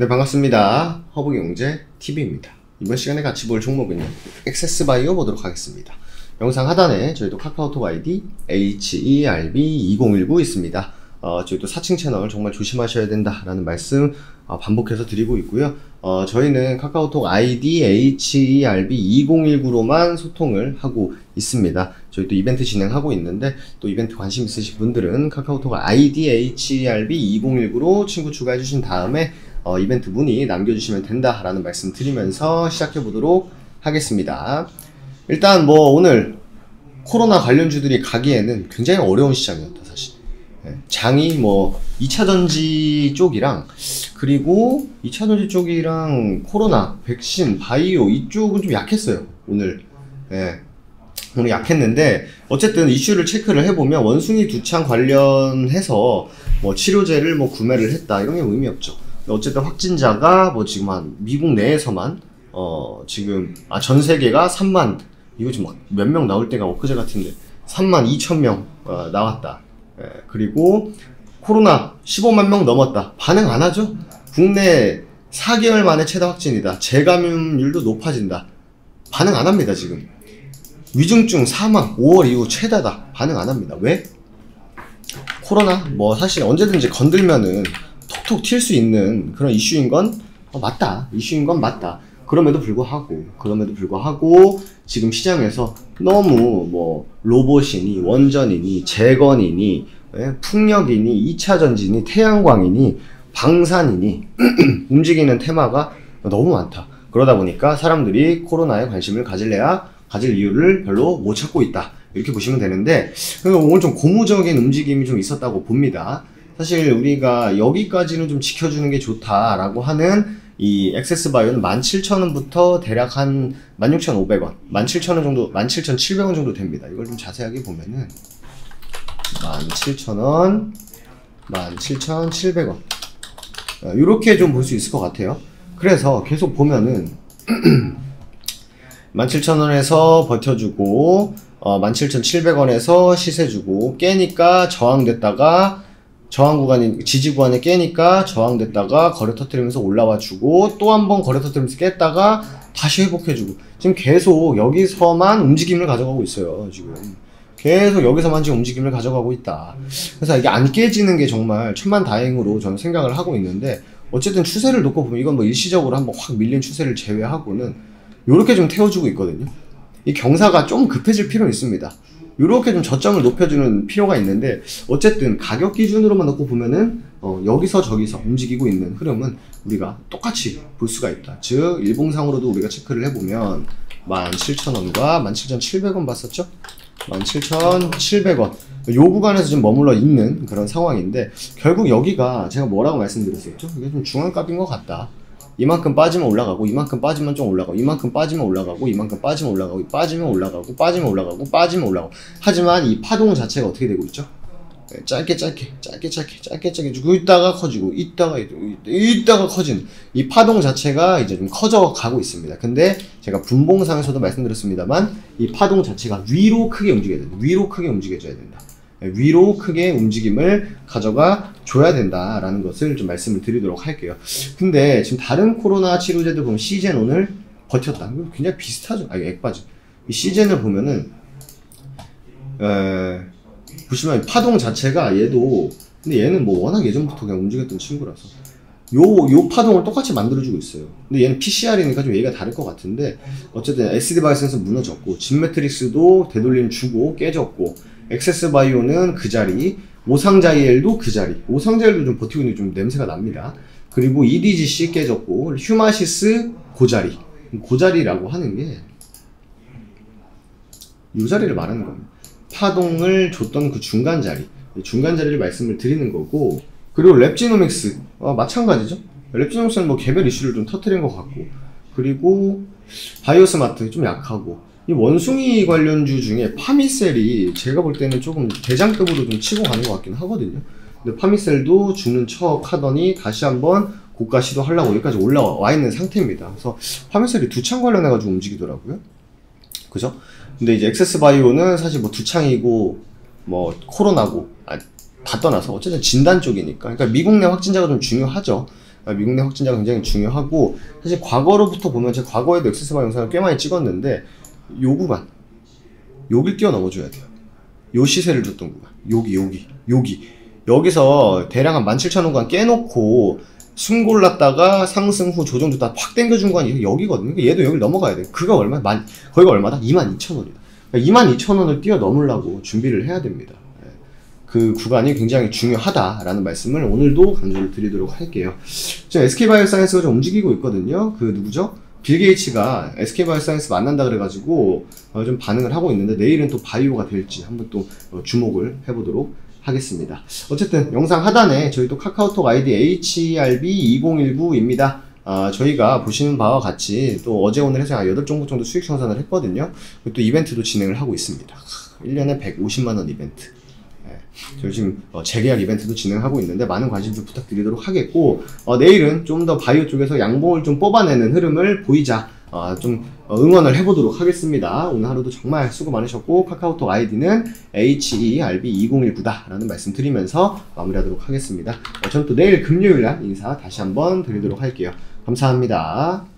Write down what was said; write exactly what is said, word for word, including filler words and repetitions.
네, 반갑습니다. 허브경제티비입니다. 이번 시간에 같이 볼 종목은 액세스바이오 보도록 하겠습니다. 영상 하단에 저희도 카카오톡 아이디 에이치이알비 이공일구 있습니다. 어, 저희도 사칭 채널 정말 조심하셔야 된다라는 말씀 어, 반복해서 드리고 있고요. 어, 저희는 카카오톡 아이디 에이치이알비 이공일구로만 소통을 하고 있습니다. 저희도 이벤트 진행하고 있는데 또 이벤트 관심 있으신 분들은 카카오톡 아이디 에이치이알비 이공일구로 친구 추가해주신 다음에 어, 이벤트 문의 남겨주시면 된다라는 말씀 드리면서 시작해 보도록 하겠습니다. 일단 뭐 오늘 코로나 관련주들이 가기에는 굉장히 어려운 시장이었다 사실. 예, 장이 뭐 이차전지 쪽이랑 그리고 이차전지 쪽이랑 코로나, 백신, 바이오 이쪽은 좀 약했어요 오늘. 예, 오늘 약했는데 어쨌든 이슈를 체크를 해보면 원숭이 두창 관련해서 뭐 치료제를 뭐 구매를 했다 이런 게 의미 없죠. 어쨌든 확진자가 뭐 지금 한 미국 내에서만 어 지금 아 전세계가 삼만 이거 지금 몇 명 나올 때가 엊그제 같은데 삼만 이천 명 어, 나왔다. 예, 그리고 코로나 십오만 명 넘었다. 반응 안 하죠? 국내 사 개월 만에 최다 확진이다. 재감염률도 높아진다. 반응 안 합니다 지금. 위중증 사망 오월 이후 최다다. 반응 안 합니다. 왜? 코로나 뭐 사실 언제든지 건들면은 톡 튈 수 있는 그런 이슈인 건 어, 맞다. 이슈인 건 맞다. 그럼에도 불구하고 그럼에도 불구하고 지금 시장에서 너무 뭐 로봇이니 원전이니 재건이니 예? 풍력이니 이차전지니 태양광이니 방산이니 움직이는 테마가 너무 많다. 그러다 보니까 사람들이 코로나에 관심을 가질래야 가질 이유를 별로 못 찾고 있다. 이렇게 보시면 되는데 오늘 좀 고무적인 움직임이 좀 있었다고 봅니다. 사실 우리가 여기까지는 좀 지켜주는 게 좋다라고 하는 이 액세스바이오는 만 칠천 원부터 대략 한 만 육천 오백 원, 만 칠천 원 정도, 만 칠천 칠백 원 정도 됩니다. 이걸 좀 자세하게 보면은 만 칠천 원, 만 칠천 칠백 원 이렇게 좀 볼 수 있을 것 같아요. 그래서 계속 보면은 만 칠천 원에서 버텨주고 어, 만 칠천 칠백 원에서 시세주고 깨니까 저항됐다가 저항 구간이 지지 구간에 깨니까 저항됐다가 거래 터뜨리면서 올라와 주고 또 한 번 거래 터뜨리면서 깼다가 다시 회복해 주고 지금 계속 여기서만 움직임을 가져가고 있어요. 지금 계속 여기서만 지금 움직임을 가져가고 있다. 그래서 이게 안 깨지는 게 정말 천만다행으로 저는 생각을 하고 있는데 어쨌든 추세를 놓고 보면 이건 뭐 일시적으로 한번 확 밀린 추세를 제외하고는 요렇게 좀 태워주고 있거든요. 이 경사가 좀 급해질 필요는 있습니다. 요렇게 좀 저점을 높여주는 필요가 있는데 어쨌든 가격 기준으로만 놓고 보면은 어 여기서 저기서 움직이고 있는 흐름은 우리가 똑같이 볼 수가 있다. 즉 일봉상으로도 우리가 체크를 해보면 만 칠천 원과 만 칠천 칠백 원 봤었죠? 만 칠천 칠백 원 요 구간에서 지금 머물러 있는 그런 상황인데 결국 여기가 제가 뭐라고 말씀드렸었죠? 이게 좀 중앙값인 것 같다. 이만큼 빠지면 올라가고 이만큼 빠지면 좀 올라가고 이만큼 빠지면 올라가고 이만큼 빠지면 올라가고 빠지면 올라가고 빠지면 올라가고 빠지면 올라가고 하지만 이 파동 자체가 어떻게 되고 있죠? 네, 짧게 짧게 짧게 짧게 짧게 짧게 주고 있다가 커지고 있다가 있다가 커지는 이 파동 자체가 이제 좀 커져가고 있습니다. 근데 제가 분봉상에서도 말씀드렸습니다만 이 파동 자체가 위로 크게 움직여야 된다. 위로 크게 움직여줘야 된다. 위로 크게 움직임을 가져가 줘야 된다라는 것을 좀 말씀을 드리도록 할게요. 근데 지금 다른 코로나 치료제들 보면 시젠 오늘 버텼다. 굉장히 비슷하죠. 아, 액바지. 이 시젠을 보면은 에, 보시면 파동 자체가 얘도 근데 얘는 뭐 워낙 예전부터 그냥 움직였던 친구라서 요, 요 파동을 똑같이 만들어주고 있어요. 근데 얘는 피씨알이니까 좀 얘기가 다를 것 같은데 어쨌든 에스디바이오사이언스 무너졌고 진매트릭스도 되돌림 주고 깨졌고 액세스바이오는 그 자리, 오상자이엘도 그 자리. 오상자이엘도 좀 버티고 있는 게 좀 냄새가 납니다. 그리고 이디지씨 깨졌고 휴마시스 그 자리. 그 자리라고 하는 게 이 자리를 말하는 겁니다. 파동을 줬던 그 중간 자리. 중간 자리를 말씀을 드리는 거고 그리고 랩지노믹스 어, 마찬가지죠. 랩지노믹스는 뭐 개별 이슈를 좀 터뜨린 것 같고 그리고 바이오스마트 좀 약하고 이 원숭이 관련주 중에 파미셀이 제가 볼 때는 조금 대장급으로 좀 치고 가는 것 같긴 하거든요. 근데 파미셀도 죽는 척 하더니 다시 한번 고가 시도하려고 여기까지 올라와 있는 상태입니다. 그래서 파미셀이 두창 관련해가지고 움직이더라고요. 그죠? 근데 이제 액세스바이오는 사실 뭐 두창이고 뭐 코로나고 아, 다 떠나서 어쨌든 진단 쪽이니까 그러니까 미국 내 확진자가 좀 중요하죠. 미국 내 확진자가 굉장히 중요하고, 사실 과거로부터 보면 제가 과거에도 액세스바이오 영상을 꽤 많이 찍었는데 요 구간, 여기 뛰어넘어줘야 돼요. 요 시세를 줬던 구간, 여기 여기 여기 여기서 대략 한 만 칠천 원간 깨놓고 숨 골랐다가 상승 후 조정 줬다 확 당겨준 구간이 여기거든요. 그러니까 얘도 여기 넘어가야 돼. 그가 얼마? 만, 거기가 얼마다? 이만 이천 원이다. 그러니까 이만 이천 원을 뛰어넘으려고 준비를 해야 됩니다. 그 구간이 굉장히 중요하다라는 말씀을 오늘도 강조를 드리도록 할게요. 지금 에스케이바이오사이언스가 좀 움직이고 있거든요. 그 누구죠? 빌 게이츠가 에스케이바이오사이언스 만난다 그래가지고 어 좀 반응을 하고 있는데, 내일은 또 바이오가 될지 한번 또 주목을 해보도록 하겠습니다. 어쨌든 영상 하단에 저희 또 카카오톡 아이디 에이치이알비 이공일구입니다. 아, 저희가 보시는 바와 같이 또 어제 오늘 해서 여덟 종목 정도, 정도 수익 청산을 했거든요. 그리고 또 이벤트도 진행을 하고 있습니다. 일 년에 백오십만 원 이벤트. 저희 지금 어, 재계약 이벤트도 진행하고 있는데 많은 관심 좀 부탁드리도록 하겠고, 어, 내일은 좀 더 바이오 쪽에서 양봉을 좀 뽑아내는 흐름을 보이자, 어, 좀 응원을 해보도록 하겠습니다. 오늘 하루도 정말 수고 많으셨고, 카카오톡 아이디는 에이치이알비 이공일구다라는 말씀 드리면서 마무리하도록 하겠습니다. 어, 저는 또 내일 금요일날 인사 다시 한번 드리도록 할게요. 감사합니다.